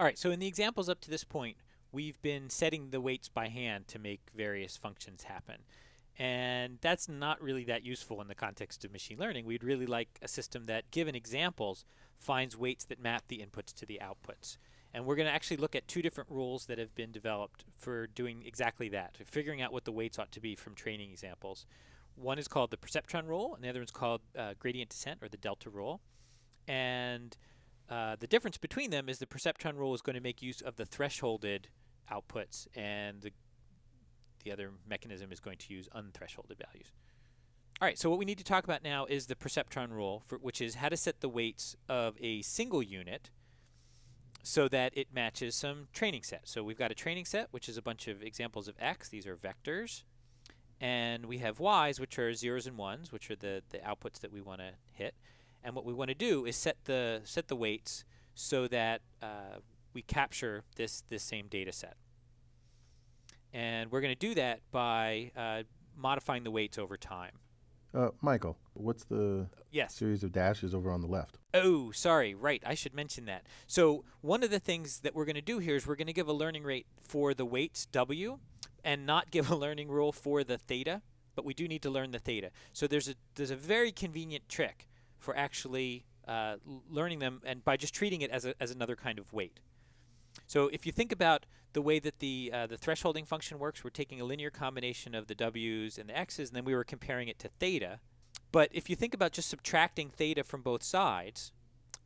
Alright, so in the examples up to this point, we've been setting the weights by hand to make various functions happen. And that's not really that useful in the context of machine learning. We'd really like a system that, given examples, finds weights that map the inputs to the outputs. And we're going to actually look at two different rules that have been developed for doing exactly that, figuring out what the weights ought to be from training examples. One is called the Perceptron rule, and the other one's called gradient descent, or the delta rule. And the difference between them is the Perceptron rule is going to make use of the thresholded outputs, and the other mechanism is going to use unthresholded values. All right, so what we need to talk about now is the Perceptron rule, which is how to set the weights of a single unit so that it matches some training set. So we've got a training set, which is a bunch of examples of x. These are vectors. And we have y's, which are zeros and ones, which are the outputs that we want to hit. And what we want to do is set the weights so that we capture this same data set. And we're going to do that by modifying the weights over time. Michael, what's the series of dashes over on the left? Oh, sorry. Right. I should mention that. So one of the things that we're going to do here is we're going to give a learning rate for the weights w and not give a learning rule for the theta, but we do need to learn the theta. So there's a very convenient trick for actually learning them, and by just treating it as another kind of weight. So if you think about the way that the thresholding function works, we're taking a linear combination of the w's and the x's, and then we were comparing it to theta. But if you think about just subtracting theta from both sides,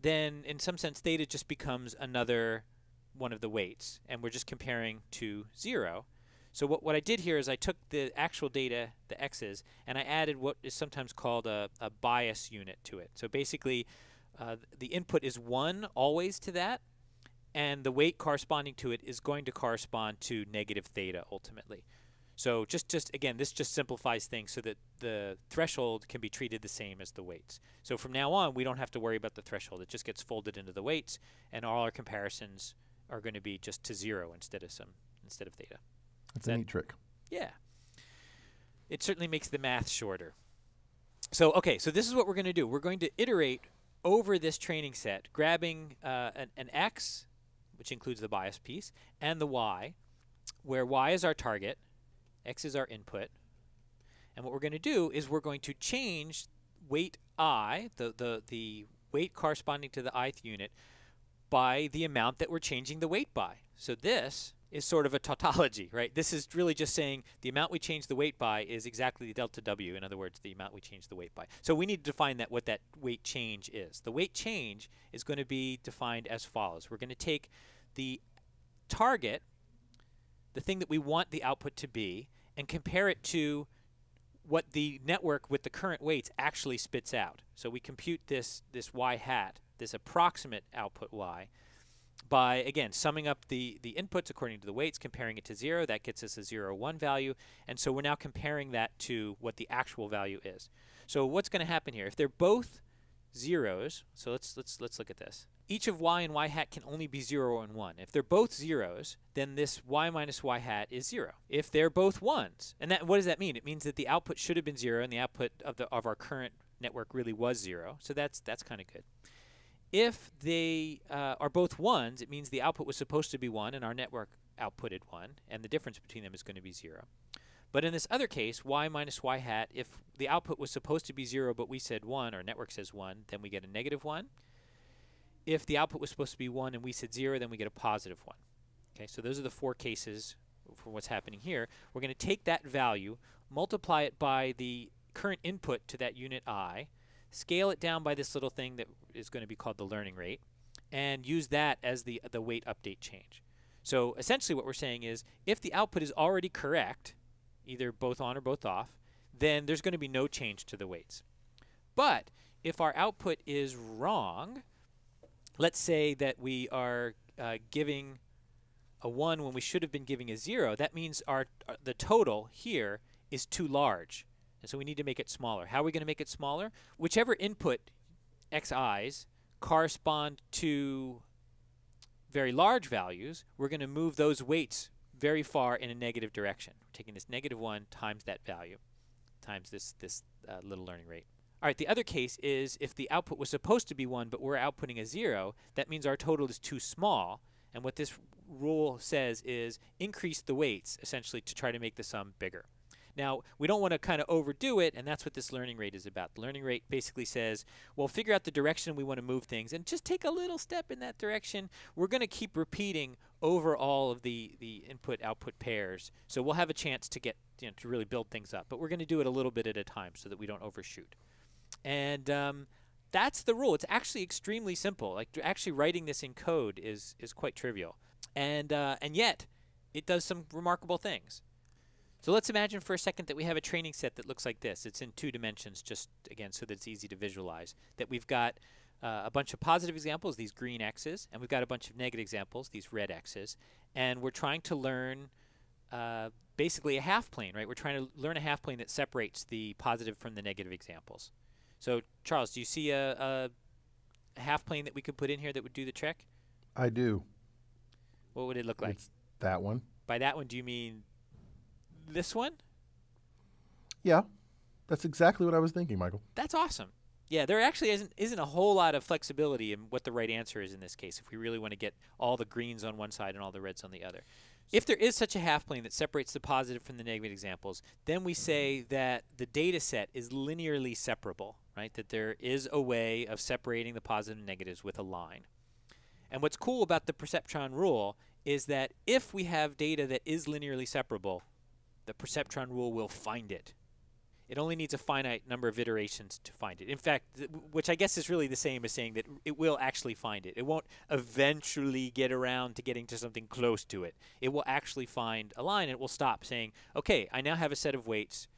then in some sense theta just becomes another one of the weights, and we're just comparing to 0. So what I did here is I took the actual data, the x's, and I added what is sometimes called a bias unit to it. So basically the input is 1 always to that, and the weight corresponding to it is going to correspond to negative theta ultimately. So just again, this just simplifies things so that the threshold can be treated the same as the weights. So from now on, we don't have to worry about the threshold. It just gets folded into the weights, and all our comparisons are going to be just to 0 instead of theta. That's a neat trick. Yeah. It certainly makes the math shorter. So, okay, so this is what we're going to do. We're going to iterate over this training set, grabbing an x, which includes the bias piece, and the y, where y is our target, x is our input. And what we're going to do is we're going to change weight I, the weight corresponding to the ith unit, by the amount that we're changing the weight by. So this is sort of a tautology, right? This is really just saying the amount we change the weight by is exactly the delta w, in other words, the amount we change the weight by. So we need to define that what that weight change is. The weight change is going to be defined as follows. We're going to take the target, the thing that we want the output to be, and compare it to what the network with the current weights actually spits out. So we compute this y hat, this approximate output y, by, again, summing up the inputs according to the weights, comparing it to 0. That gets us a 0, 1 value. And so we're now comparing that to what the actual value is. So what's going to happen here? If they're both 0s, so let's look at this. Each of y and y hat can only be 0 and 1. If they're both 0s, then this y minus y hat is 0. If they're both 1s, and what does that mean? It means that the output should have been 0, and the output of our current network really was 0. So that's kind of good. If they are both 1s, it means the output was supposed to be 1 and our network outputted 1, and the difference between them is going to be 0. But in this other case, y minus y hat, if the output was supposed to be 0 but we said 1, our network says 1, then we get a negative 1. If the output was supposed to be 1 and we said 0, then we get a positive 1. Okay, so those are the 4 cases for what's happening here. We're going to take that value, multiply it by the current input to that unit I, scale it down by this little thing that is going to be called the learning rate, and use that as the weight update change. So essentially what we're saying is if the output is already correct, either both on or both off, then there's going to be no change to the weights. But if our output is wrong, let's say that we are giving a 1 when we should have been giving a 0, that means the total here is too large. And so we need to make it smaller. How are we going to make it smaller? Whichever input xi's correspond to very large values, we're going to move those weights very far in a negative direction. We're taking this negative 1 times that value times this little learning rate. All right, the other case is if the output was supposed to be 1 but we're outputting a 0, that means our total is too small, And what this rule says is increase the weights, essentially, to try to make the sum bigger. Now, we don't want to kind of overdo it, and that's what this learning rate is about. The learning rate basically says, well, figure out the direction we want to move things and just take a little step in that direction. We're going to keep repeating over all of the input-output pairs, so we'll have a chance to get, you know, to really build things up. But we're going to do it a little bit at a time so that we don't overshoot. And that's the rule. It's actually extremely simple. Like, actually writing this in code is quite trivial. And yet, it does some remarkable things. So let's imagine for a second that we have a training set that looks like this. It's in 2 dimensions, just again so that it's easy to visualize. That we've got a bunch of positive examples, these green X's, and we've got a bunch of negative examples, these red X's. And we're trying to learn basically a half plane, right? We're trying to learn a half plane that separates the positive from the negative examples. So Charles, do you see a half plane that we could put in here that would do the trick? I do. What would it look like? It's that one. By that one, do you mean this one? Yeah, that's exactly what I was thinking, Michael. That's awesome. Yeah, there actually isn't a whole lot of flexibility in what the right answer is in this case if we really want to get all the greens on one side and all the reds on the other. If there is such a half plane that separates the positive from the negative examples, then we say that the data set is linearly separable, right? That there is a way of separating the positive and negatives with a line. And what's cool about the Perceptron rule is that if we have data that is linearly separable, the Perceptron rule will find it. It only needs a finite number of iterations to find it. In fact, which I guess is really the same as saying that it will actually find it. It won't eventually get around to getting to something close to it. It will actually find a line, and it will stop saying, okay, I now have a set of weights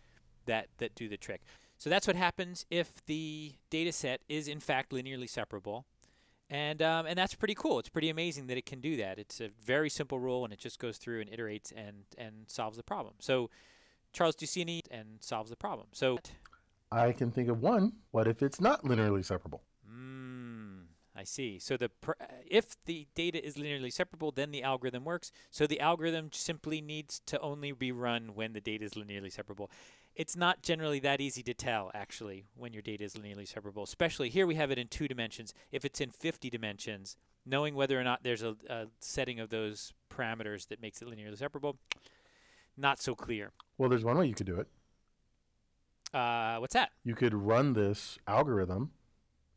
that do the trick. So that's what happens if the data set is in fact linearly separable. And that's pretty cool. It's pretty amazing that it can do that. It's a very simple rule, and it just goes through and iterates and solves the problem. So, Charles, do you see any and solves the problem? So, I can think of one. What if it's not linearly separable? I see. So if the data is linearly separable, then the algorithm works. So the algorithm simply needs to only be run when the data is linearly separable. It's not generally that easy to tell, actually, when your data is linearly separable, especially here we have it in 2 dimensions. If it's in 50 dimensions, knowing whether or not there's a setting of those parameters that makes it linearly separable, not so clear. Well, there's one way you could do it. What's that? You could run this algorithm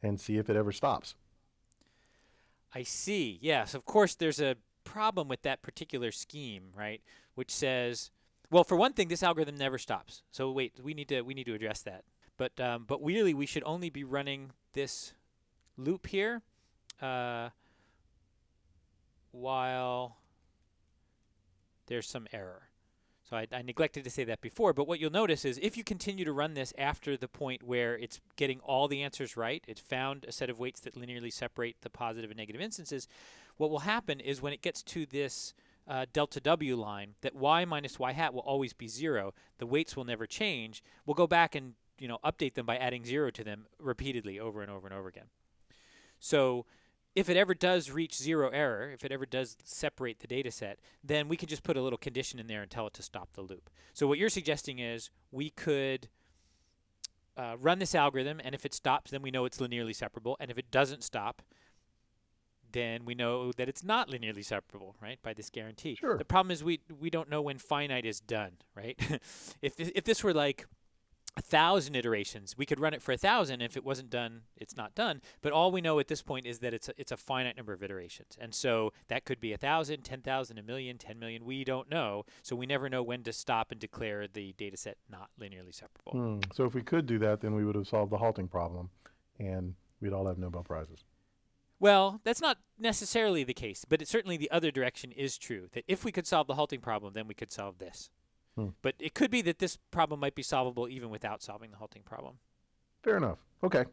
and see if it ever stops. I see. Yes, of course there's a problem with that particular scheme, right? Which says, well, for one thing, this algorithm never stops. So wait, we need to address that. But really, we should only be running this loop here while there's some error. So I neglected to say that before, but what you'll notice is if you continue to run this after the point where it's getting all the answers right, it's found a set of weights that linearly separate the positive and negative instances, what will happen is when it gets to this delta W line, that y minus y hat will always be 0. The weights will never change. We'll go back and, you know, update them by adding 0 to them repeatedly over and over and over again. So if it ever does reach 0 error, if it ever does separate the data set, then we could just put a little condition in there and tell it to stop the loop. So what you're suggesting is we could run this algorithm, and if it stops, then we know it's linearly separable. And if it doesn't stop, then we know that it's not linearly separable, right, by this guarantee. Sure. The problem is we don't know when finite is done, right? If this were like 1,000 iterations, we could run it for 1,000. If it wasn't done, it's not done. But all we know at this point is that it's a finite number of iterations. And so that could be 1,000, 10,000, 1,000,000, 10,000,000. We don't know. So we never know when to stop and declare the data set not linearly separable. So if we could do that, then we would have solved the halting problem, and we'd all have Nobel Prizes. Well, that's not necessarily the case, but it's certainly the other direction is true, that if we could solve the halting problem, then we could solve this. But it could be that this problem might be solvable even without solving the halting problem. Fair enough. Okay.